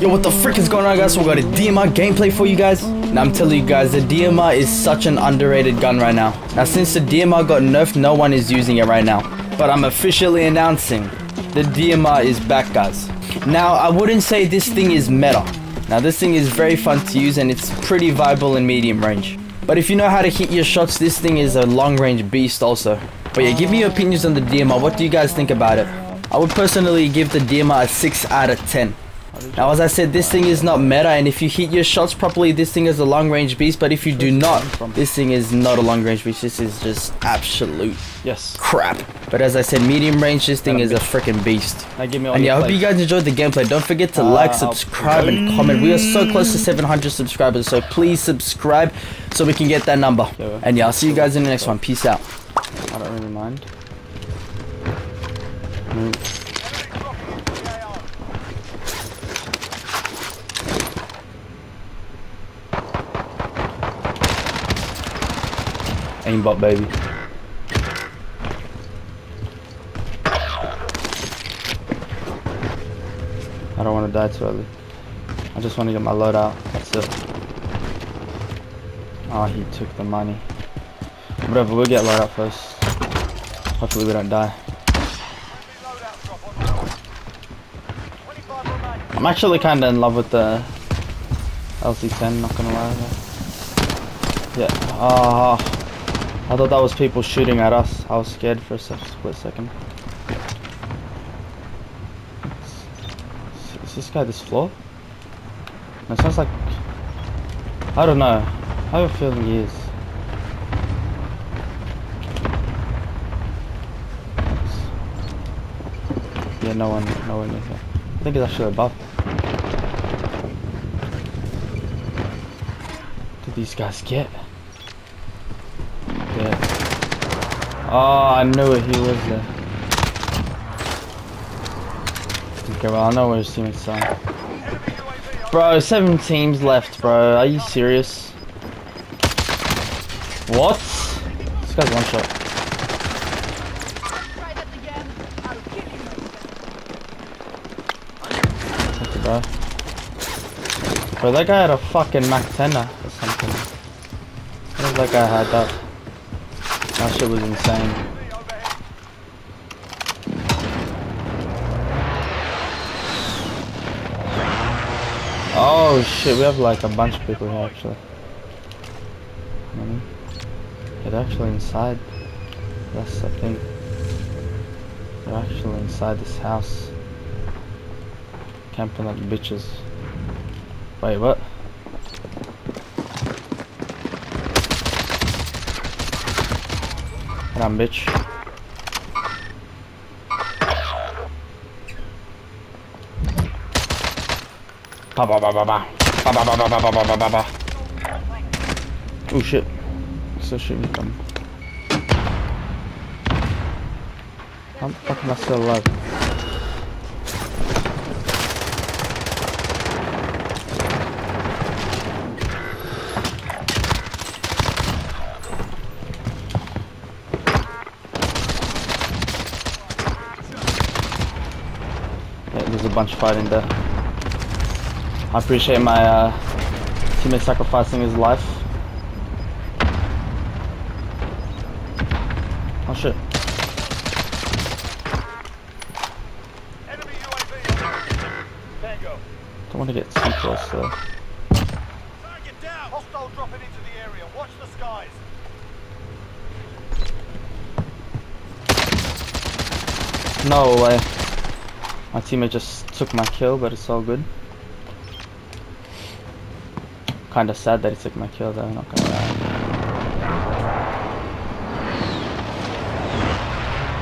Yo, what the frick is going on, guys? So we got a DMR gameplay for you guys. Now I'm telling you guys, the DMR is such an underrated gun right now. Now since the DMR got nerfed, no one is using it right now. But I'm officially announcing the DMR is back, guys. Now I wouldn't say this thing is meta. Now this thing is very fun to use and it's pretty viable in medium range. But if you know how to hit your shots, this thing is a long range beast also. But yeah, give me your opinions on the DMR. What do you guys think about it? I would personally give the DMR a 6 out of 10. Now as I said, this thing is not meta, and if you hit your shots properly, this thing is a long range beast. But if you do not, this thing is not a long range beast. This is just absolute crap. But as I said, medium range, this thing is a freaking beast. And yeah, I hope you guys enjoyed the gameplay. Don't forget to like, subscribe and comment. We are so close to 700 subscribers, so please subscribe so we can get that number. And yeah, I'll see you guys in the next one. Peace out. I don't really mind. Aimbot, baby. I don't want to die too early. I just want to get my load out. That's it. Oh, he took the money. Whatever, we'll get load out first. Hopefully we don't die. I'm actually kind of in love with the LC10, not gonna lie. Yeah. Oh. I thought that was people shooting at us. I was scared for a split second. Is this guy this floor? No, it sounds like... I don't know. I have a feeling he is. Yeah, no one is here. I think he's actually above. What did these guys get? Oh, I knew it, he was there. Okay, well, I know where his teammates are. Bro, 7 teams left, bro. Are you serious? What? This guy's one shot. Thank you, bro. Bro, that guy had a fucking Mac 10 or something. I think that guy had that. That shit was insane. Oh shit, we have like a bunch of people here actually. They're actually inside. That's the thing. They're actually inside this house. Camping like bitches. Wait, what? Damn, bitch. Oh shit. So shooting them. How the fuck am I still alive? There's a bunch of fighting there. I appreciate my teammate sacrificing his life. Oh shit. Enemy UAV. Tango. Don't want to get too close though. Target down. Hostile dropping into the area. Watch the skies. No way. My teammate just took my kill, but it's all good. Kinda sad that he took my kill though, I'm not gonna lie.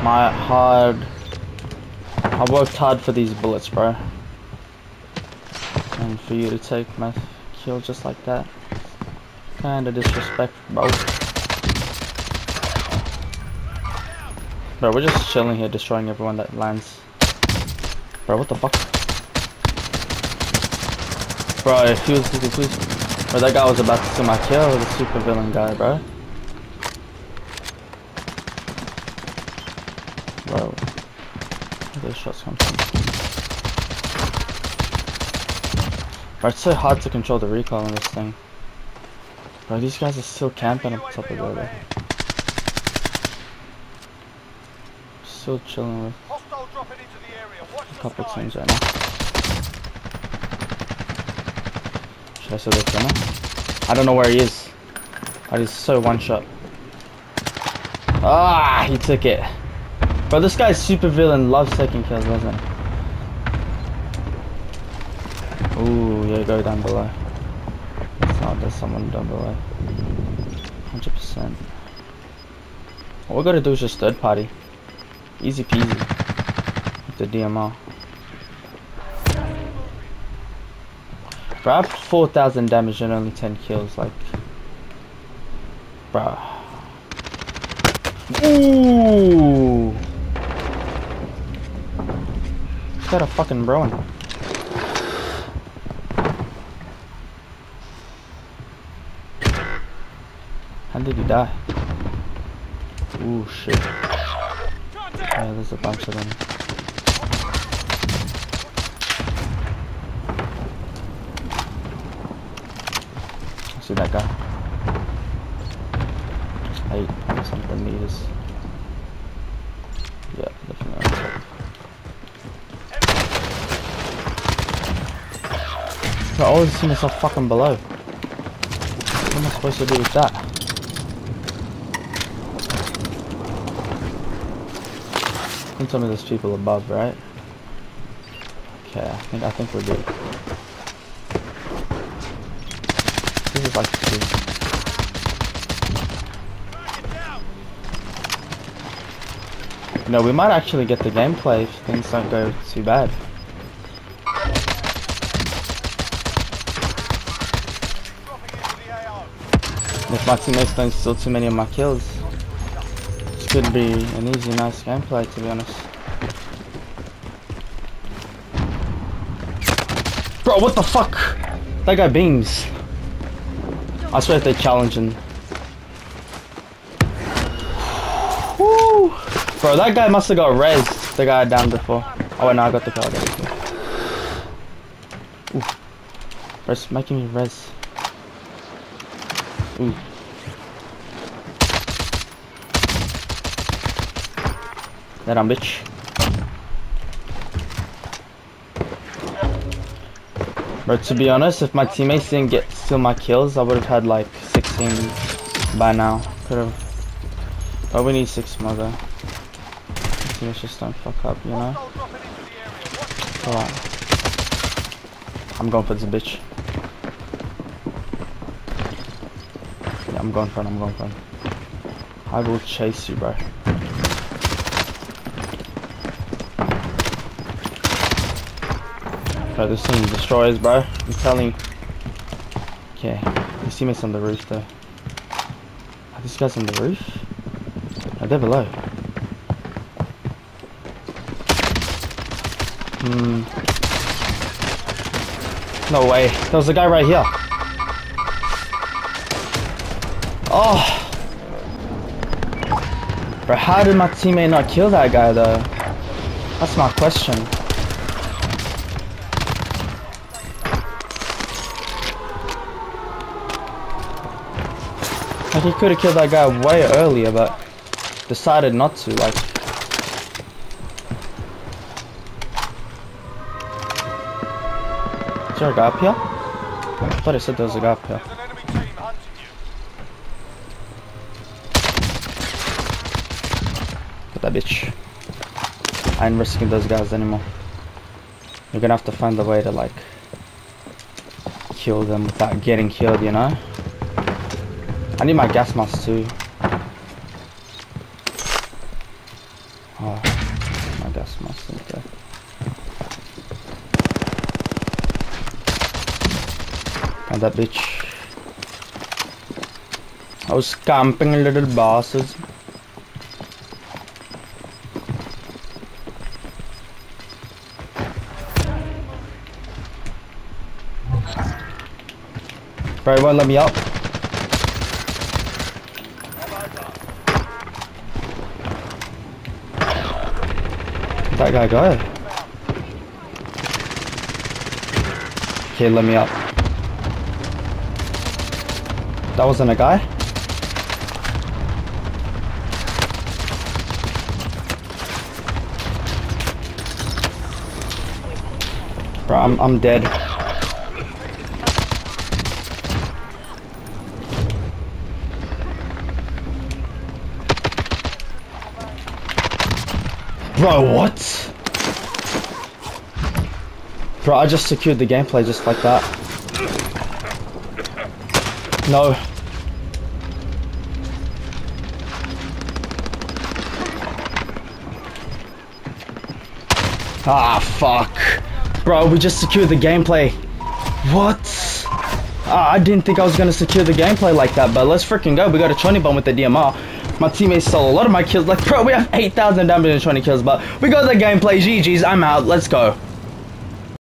I worked hard for these bullets, bro. And for you to take my kill just like that. Kinda disrespect, bro. Bro, we're just chilling here, destroying everyone that lands. Bro, what the fuck? Bro, please. Bro, that guy was about to see my kill, the super villain guy, bro. Bro, where did those shots come from? Bro, it's so hard to control the recoil on this thing. Bro, these guys are still camping up top of there. Still chilling with a couple teams right now. Should I still look for him? I don't know where he is. That is so one shot. Ah, he took it. Bro, this guy's super villain loves taking kills, doesn't he? Ooh, yeah, go down below. Oh, there's someone down below. 100%. All we gotta do is just third party. Easy peasy. With the DMR. Bro, I have 4,000 damage and only 10 kills, like. Bro. Ooh! He's got a fucking bro in. How did he die? Ooh, shit. Yeah, there's a bunch of them. I see that guy. 8 or something meters. Yeah, definitely on top. I always see myself fucking below. What am I supposed to do with that? I think some of those people above, right? Okay, I think we're good. This is like two. You know, we might actually get the gameplay if things don't go too bad. If my teammates don't steal too many of my kills. Could be an easy, nice gameplay, to be honest. Bro, what the fuck? That guy beams. I swear if they're challenging. Woo! Bro, that guy must have got rezzed. The guy down before. Oh, wait, no, I got the card. Ooh. Bro, it's making me rezz. Ooh. That on bitch. But to be honest, if my teammates didn't get steal my kills, I would have had like 16 by now. Could have. But we need 6 more though. Teammates just don't fuck up, you know. Alright. I'm going for this bitch. Yeah, I'm going for it. I'm going for it. I will chase you, bro. Bro, this thing destroys, bro. I'm telling you. Okay, you see me on the roof, though. Are these guys on the roof? Oh, they're below. No way. There was a guy right here. Oh. Bro, how did my teammate not kill that guy, though? That's my question. Like, he could have killed that guy way earlier, but decided not to, like. Is there a guy up here? I thought it said there was a guy up here. Get that bitch. I ain't risking those guys anymore. You're gonna have to find a way to, like, kill them without getting killed, you know? I need my gas mask too. Oh, my gas mask is there. And that bitch. I was camping little bosses. Bro, won't let me up. That guy go. Okay, let me up. That wasn't a guy? Bro, I'm dead. Bro, what? Bro, I just secured the gameplay just like that. No. Ah, fuck. Bro, we just secured the gameplay. What? I didn't think I was gonna secure the gameplay like that, but let's freaking go. We got a Choney bomb with the DMR. My teammates stole a lot of my kills. Like, bro, we have 8,000 damage and 20 kills, but we got the gameplay. GG's, I'm out. Let's go.